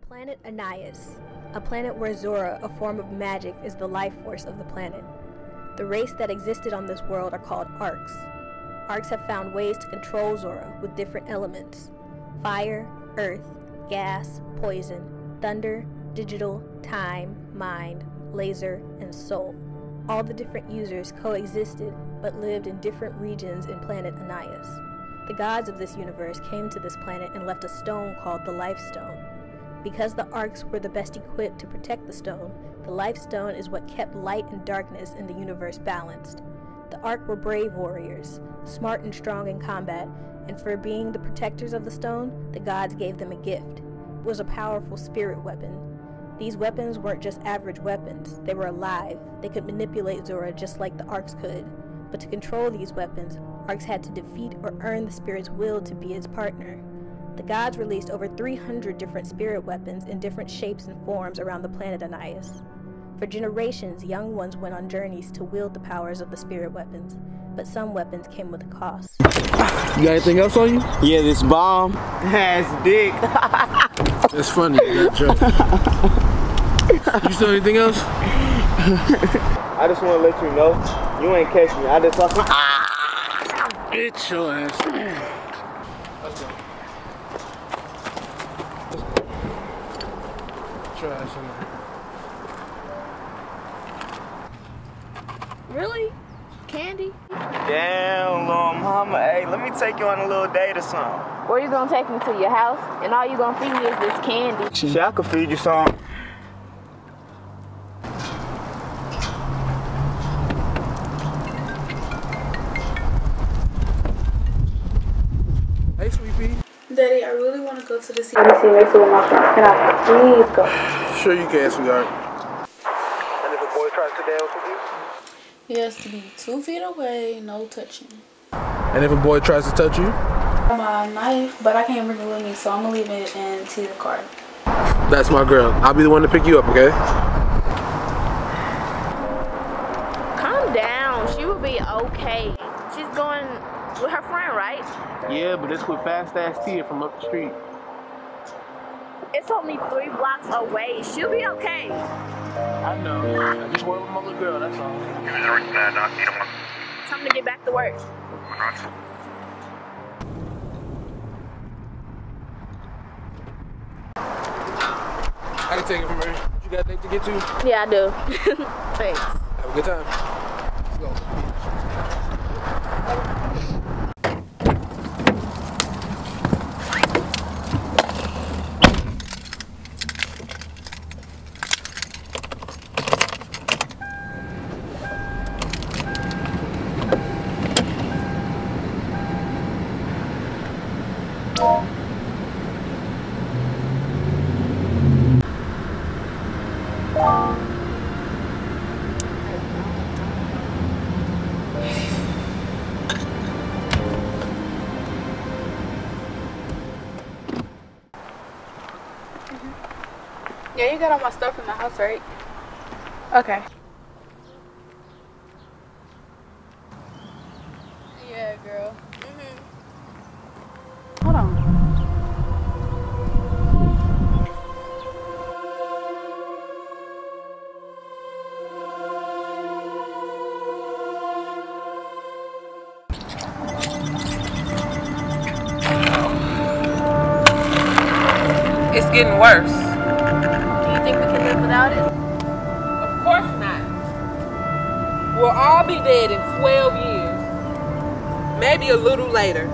the planet Anias, a planet where Zora, a form of magic, is the life force of the planet. The race that existed on this world are called Arks. Arks have found ways to control Zora with different elements: fire, earth, gas, poison, thunder, digital, time, mind, laser, and soul. All the different users coexisted but lived in different regions in planet Anias. The gods of this universe came to this planet and left a stone called the Life Stone. Because the Arks were the best equipped to protect the stone, the Life Stone is what kept light and darkness in the universe balanced. The Ark were brave warriors, smart and strong in combat, and for being the protectors of the stone, the gods gave them a gift. It was a powerful spirit weapon. These weapons weren't just average weapons, they were alive. They could manipulate Zora just like the Arks could. But to control these weapons, Arks had to defeat or earn the spirit's will to be its partner. The gods released over 300 different spirit weapons in different shapes and forms around the planet Anias. For generations, young ones went on journeys to wield the powers of the spirit weapons, but some weapons came with a cost. You got anything else on you? Yeah, this bomb. That's dick. That's funny, you got joke. You still anything else? I just want to let you know, you ain't catch me. I just lost my... Bitch, your ass. Let's go. Really? Candy? Damn, little mama. Hey, let me take you on a little date or something. Where you gonna take me? To your house? And all you gonna feed me is this candy. Shit, I could feed you some. Hey, sweetie. Daddy, I really want to go to the CDC next to my friend. Can I please go? Sure, you can, sweetheart. And if a boy tries to dance with you? He has to be 2 feet away, no touching. And if a boy tries to touch you? My knife, but I can't bring it with me, so I'm gonna leave it and see the car. That's my girl. I'll be the one to pick you up, okay? Calm down. She will be okay. She's going with her friend, right? Yeah, but it's with Fast Ass Tia from up the street. It's only 3 blocks away. She'll be okay. I know. I just work with my little girl, that's all. Time to get back to work. I can take it from here. You got anything to get to? Yeah, I do. Thanks. Have a good time. Let's go. Yeah, you got all my stuff in the house, right? Okay. Yeah, girl. Mm-hmm. Hold on. It's getting worse. Without it? Of course not. We'll all be dead in 12 years, maybe a little later.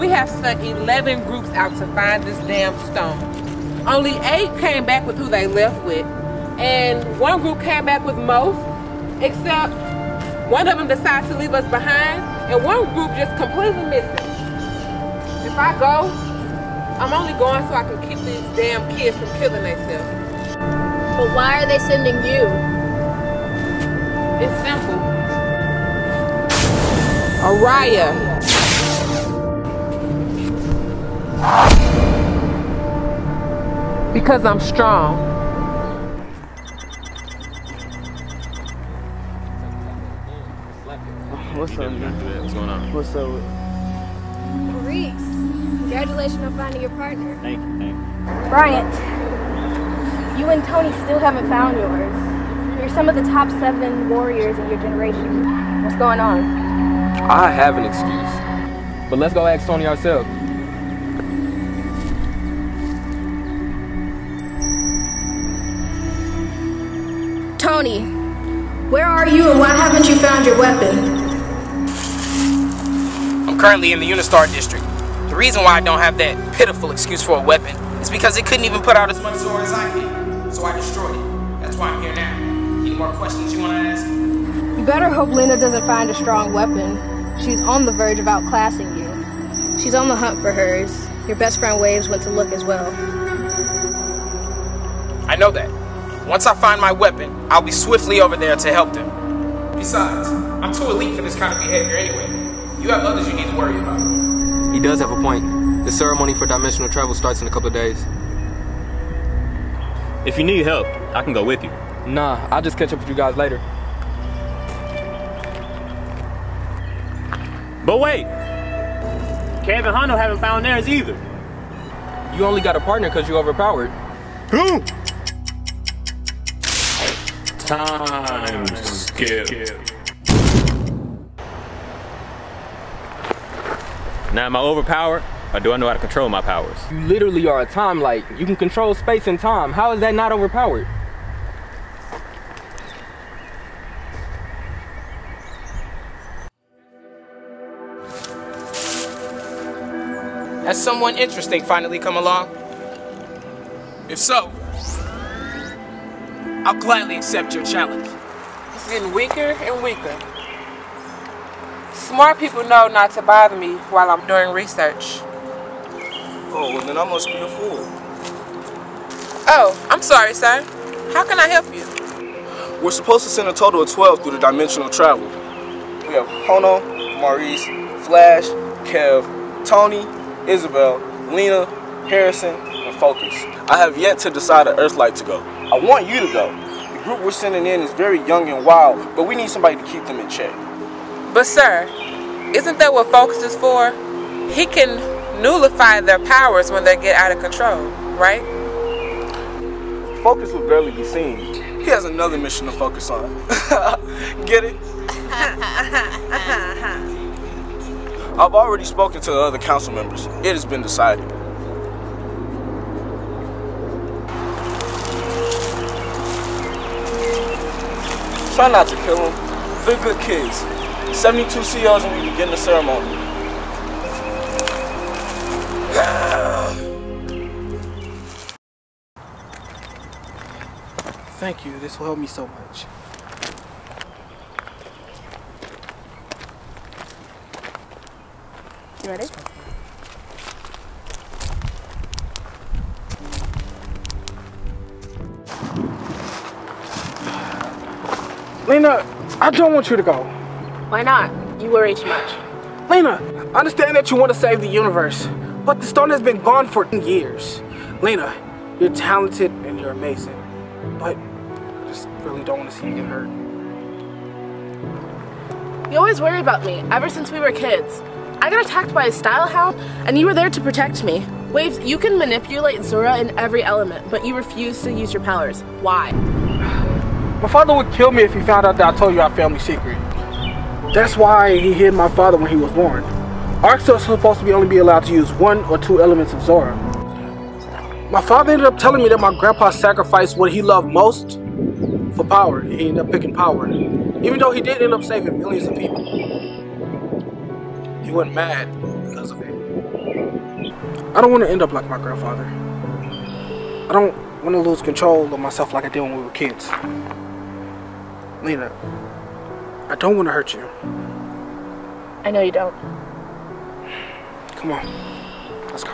We have sent 11 groups out to find this damn stone. Only 8 came back with who they left with, and 1 group came back with most, except 1 of them decided to leave us behind, and 1 group just completely missed it. If I go, I'm only going so I can keep these damn kids from killing themselves. But why are they sending you? It's simple. Araya. Because I'm strong. What's up, man? What's going on? What's up? Maurice, congratulations on finding your partner. Thank you, thank you. Bryant, you and Tony still haven't found yours. You're some of the top 7 warriors in your generation. What's going on? I have an excuse, but let's go ask Tony ourselves. Tony, where are you and why haven't you found your weapon? I'm currently in the Unistar district. The reason why I don't have that pitiful excuse for a weapon is because it couldn't even put out as much Zora as I can, so I destroyed it. That's why I'm here now. Any more questions you want to ask? You better hope Linda doesn't find a strong weapon. She's on the verge of outclassing you. She's on the hunt for hers. Your best friend Waves went to look as well. I know that. Once I find my weapon, I'll be swiftly over there to help them. Besides, I'm too elite for this kind of behavior anyway. You have others you need to worry about. He does have a point. The ceremony for dimensional travel starts in a couple of days. If you need help, I can go with you. Nah, I'll just catch up with you guys later. But wait! Cam and Hondo haven't found theirs either. You only got a partner because you overpowered. Who? Time skip. Now am I overpowered, or do I know how to control my powers? You literally are a time light. You can control space and time. How is that not overpowered? Has someone interesting finally come along? If so, I'll gladly accept your challenge. It's getting weaker and weaker. Smart people know not to bother me while I'm doing research. Oh, well then I must be a fool. Oh, I'm sorry, sir. How can I help you? We're supposed to send a total of 12 through the dimensional travel. We have Hono, Maurice, Flash, Kev, Tony, Isabel, Lena, Harrison, and Focus. I have yet to decide an Earthlight to go. I want you to go. The group we're sending in is very young and wild, but we need somebody to keep them in check. But sir, isn't that what Focus is for? He can nullify their powers when they get out of control, right? Focus would barely be seen. He has another mission to focus on. Get it? I've already spoken to the other council members. It has been decided. Try not to kill them. They're good kids. 72 COs and we begin the ceremony. Thank you. This will help me so much. You ready? Lena, I don't want you to go. Why not? You worry too much. Lena, I understand that you want to save the universe, but the stone has been gone for years. Lena, you're talented and you're amazing, but I just really don't want to see you get hurt. You always worry about me, ever since we were kids. I got attacked by a style hound, and you were there to protect me. Waves, you can manipulate Zora in every element, but you refuse to use your powers. Why? My father would kill me if he found out that I told you our family secret. That's why he hid my father when he was born. Arxel is supposed to only be allowed to use 1 or 2 elements of Zora. My father ended up telling me that my grandpa sacrificed what he loved most for power. And he ended up picking power. Even though he did end up saving millions of people. He went mad because of it. I don't want to end up like my grandfather. I don't want to lose control of myself like I did when we were kids. Lena, I don't want to hurt you. I know you don't. Come on, let's go.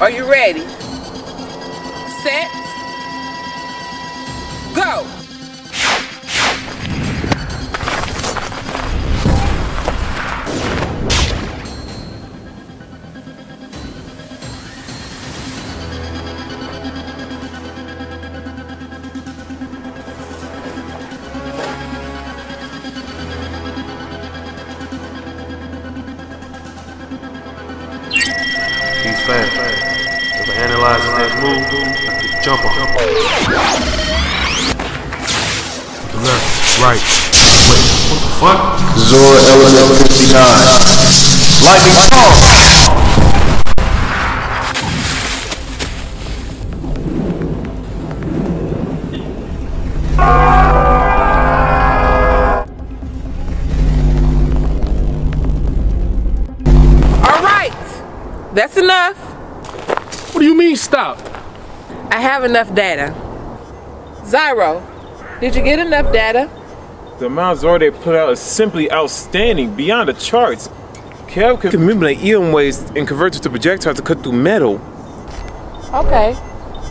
Are you ready? Set, go! she's fast. If I analyze the next move, I can jump on her. Left, right. Wait, what the fuck? Zora element 59. Lightning storm! That's enough. What do you mean stop? I have enough data. Zyro, did you get enough data? The amount Zora they put out is simply outstanding, beyond the charts. Kev can manipulate Eon waves and convert it to projectiles to cut through metal. Okay,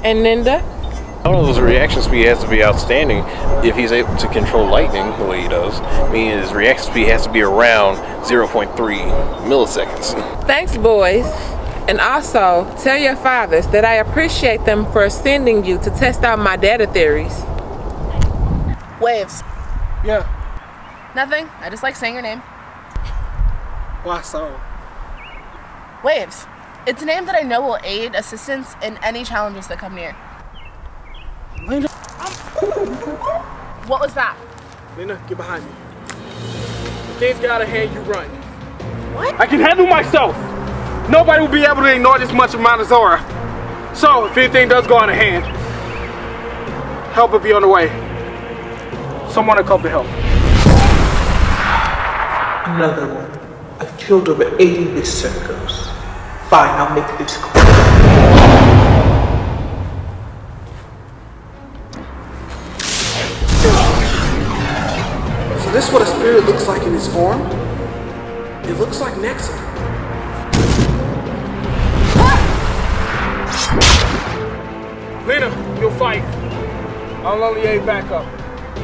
and Ninda? All of those reaction speed has to be outstanding if he's able to control lightning the way he does. Meaning his reaction speed has to be around 0.3 milliseconds. Thanks, boys. And also, tell your fathers that I appreciate them for sending you to test out my data theories. Waves. Yeah. Nothing. I just like saying your name. Why so? Waves. It's a name that I know will aid assistance in any challenges that come near. Lena. What was that? Lena, get behind me. If things got out of hand, you run. What? I can handle myself. Nobody will be able to ignore this much amount of Zora. So, if anything does go out of hand, help will be on the way. Someone will come to help. Another one. I've killed over 80 this circles. Fine, I'll make this quick. So this is what a spirit looks like in his form? It looks like Nexus. Lena, you'll fight. I'll only aid backup.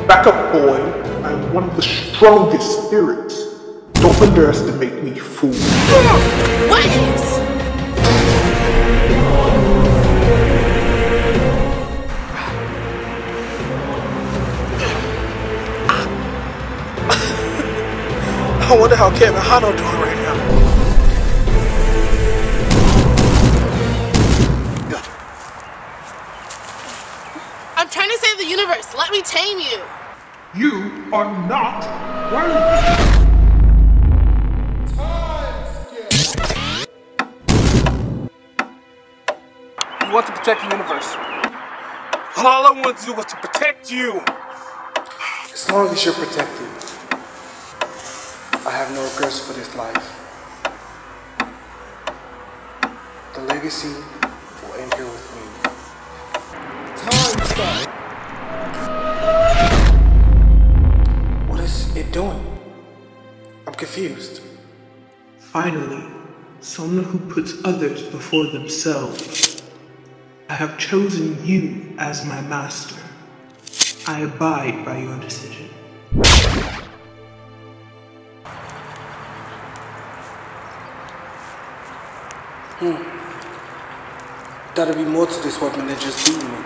Backup, boy. I'm one of the strongest spirits. Don't underestimate me, fool. What is? I wonder how Kevin Hano doing right now. Universe, let me tame you. You are not worthy. You want to protect the universe. All I want to do was to protect you. As long as you're protected, I have no regrets for this life. The legacy will end here with me. Time stop. Doing? I'm confused. Finally, someone who puts others before themselves. I have chosen you as my master. I abide by your decision. Gotta be more to this weapon than just beating me.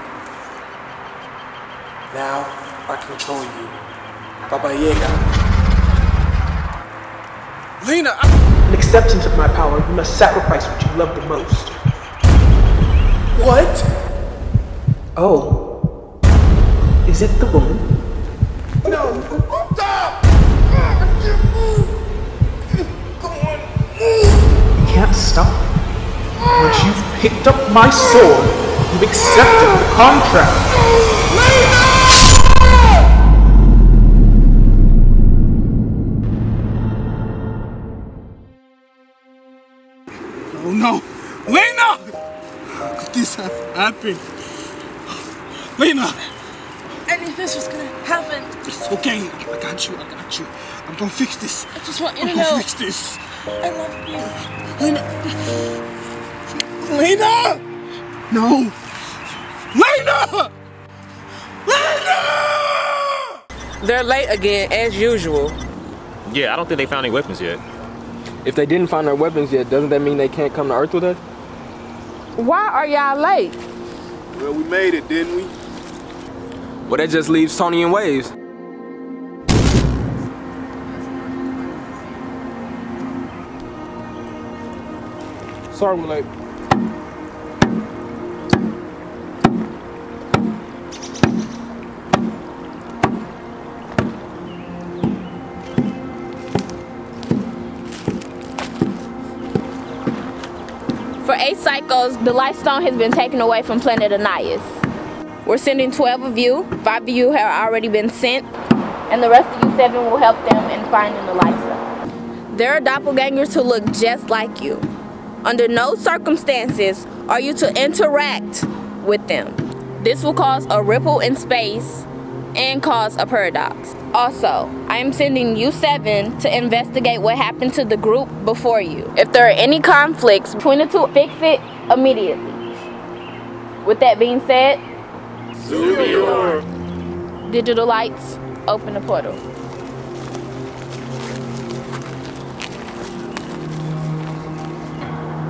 Now, I control you. Baba Yaga. Lena, in acceptance of my power, you must sacrifice what you love the most. What? Oh. Is it the woman? No! Stop! I can't move! Go on, move! You can't stop. Once you've picked up my sword, you've accepted the contract. Lena! No, Lena! How could this have happened? Lena! I knew this was gonna happen. It's okay. I got you. I got you. I'm gonna fix this. I just want you to know. I'm gonna fix this. I love you. Lena! Lena! No! Lena! Lena! They're late again, as usual. Yeah, I don't think they found any weapons yet. If they didn't find our weapons yet, doesn't that mean they can't come to Earth with us? Why are y'all late? Well, we made it, didn't we? Well, that just leaves Tony and Waves. Sorry we're late. For 8 cycles, the Life Stone has been taken away from planet Anias. We're sending 12 of you. 5 of you have already been sent, and the rest of you 7 will help them in finding the Life Stone. There are doppelgangers who look just like you. Under no circumstances are you to interact with them. This will cause a ripple in space and cause a paradox. Also, I am sending you 7 to investigate what happened to the group before you. If there are any conflicts between the two, fix it immediately. With that being said, Zoomior. Digital lights, open the portal.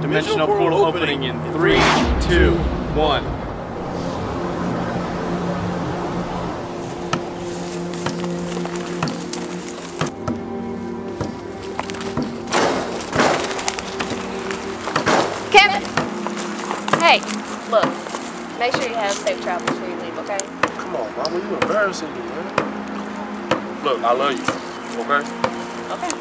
Dimensional portal opening in 3, 2, 1. Kevin! Hey, look. Make sure you have safe travels before you leave, okay? Come on, Mama, you embarrassing me, man. Look, I love you, okay? Okay.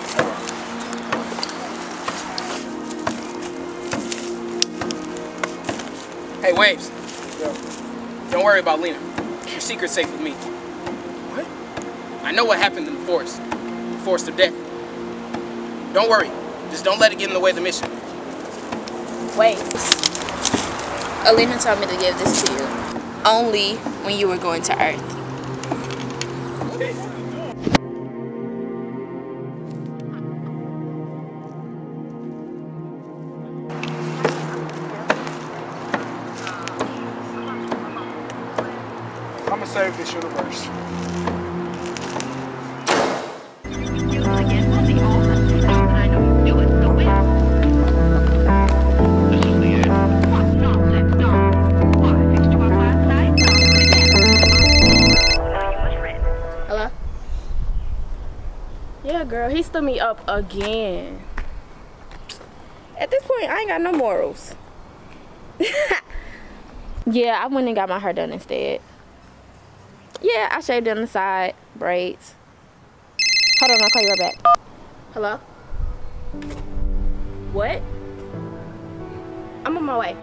Hey, Waves. Yeah. Don't worry about Lena. Your secret's safe with me. What? I know what happened in the forest. The forest of death. Don't worry. Just don't let it get in the way of the mission. Wait. Alina told me to give this to you only when you were going to Earth. I'm gonna save this universe. Girl, he stood me up again. At this point, I ain't got no morals. Yeah, I went and got my hair done instead. Yeah, I shaved down the side, braids. Hold on, I'll call you right back. Hello? What? I'm on my way.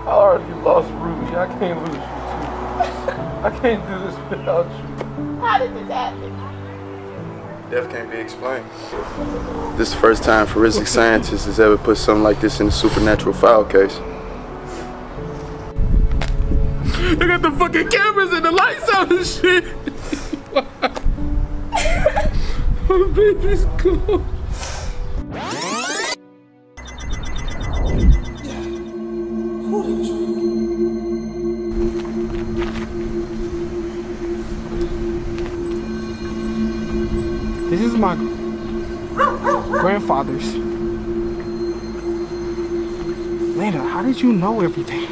I already lost Ruby. I can't lose you too. I can't do this without you. How did this happen? Death can't be explained. This is the first time forensic scientists has ever put something like this in a supernatural file case. They got the fucking cameras and the lights out and shit. Oh, baby's cool. This is my grandfather's. Lena, how did you know everything?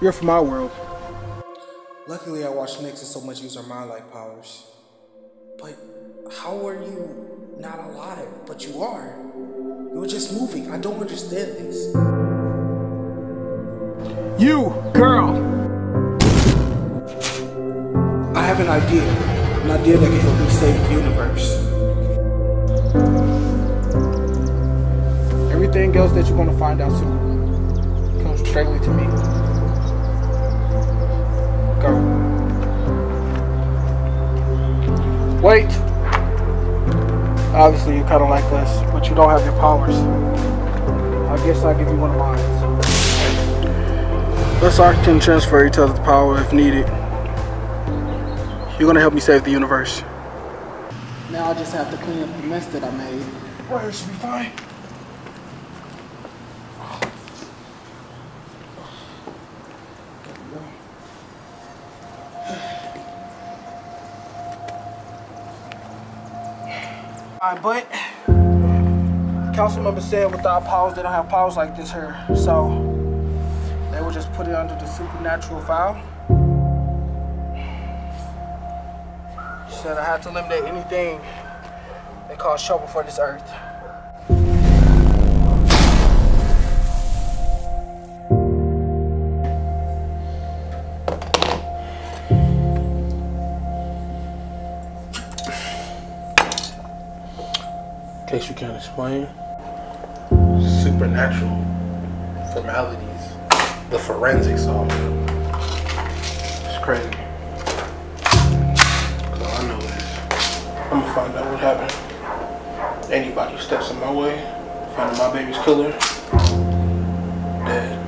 You're from my world. Luckily, I watched Nexus so much use her mind-like powers. But how are you not alive? But you are. You were just moving. I don't understand this. You, girl! I have an idea. An idea that can help me save the universe. Everything else that you're going to find out soon comes directly to me. Wait! Obviously, you're kind of like this, but you don't have your powers. I guess I'll give you one of mine. This arc can transfer each other's power if needed. You're gonna help me save the universe. Now I just have to clean up the mess that I made. Where should we find? But council member said without powers, they don't have powers like this here. So they will just put it under the supernatural file. She said I had to eliminate anything that caused trouble for this earth. In case you can't explain, supernatural formalities, the forensics of it. It's crazy. Cause all I know is I'm gonna find out what happened. Anybody who steps in my way, finding my baby's killer, dead.